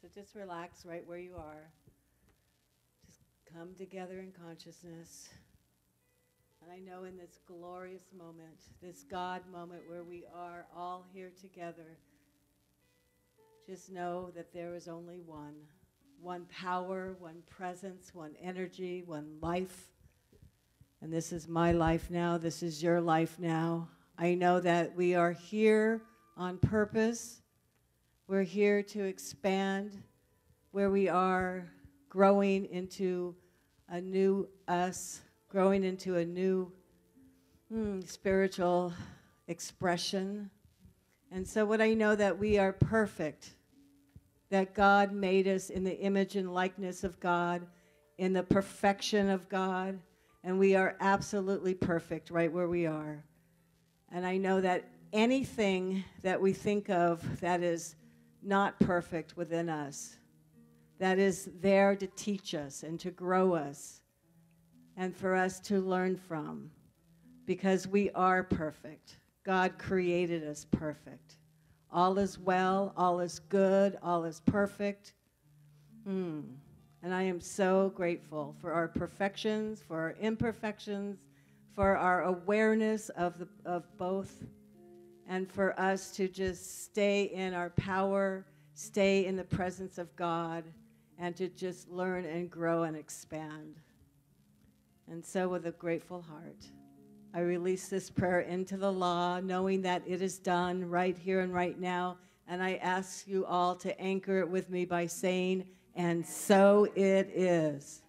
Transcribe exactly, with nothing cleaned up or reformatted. So just relax right where you are. Just come together in consciousness. And I know in this glorious moment, this God moment where we are all here together, just know that there is only one. One power, one presence, one energy, one life. And this is my life now. This is your life now. I know that we are here on purpose. We're here to expand where we are, growing into a new us, growing into a new mm, spiritual expression. And so what I know that we are perfect, that God made us in the image and likeness of God, in the perfection of God, and we are absolutely perfect right where we are. And I know that anything that we think of that is not perfect within us, that is there to teach us and to grow us and for us to learn from, because we are perfect. God created us perfect. All is well, all is good, all is perfect. Mm. And I am so grateful for our perfections, for our imperfections, for our awareness of, the, of both, and for us to just stay in our power, stay in the presence of God, and to just learn and grow and expand. And so with a grateful heart, I release this prayer into the law, knowing that it is done right here and right now. And I ask you all to anchor it with me by saying, "And so it is."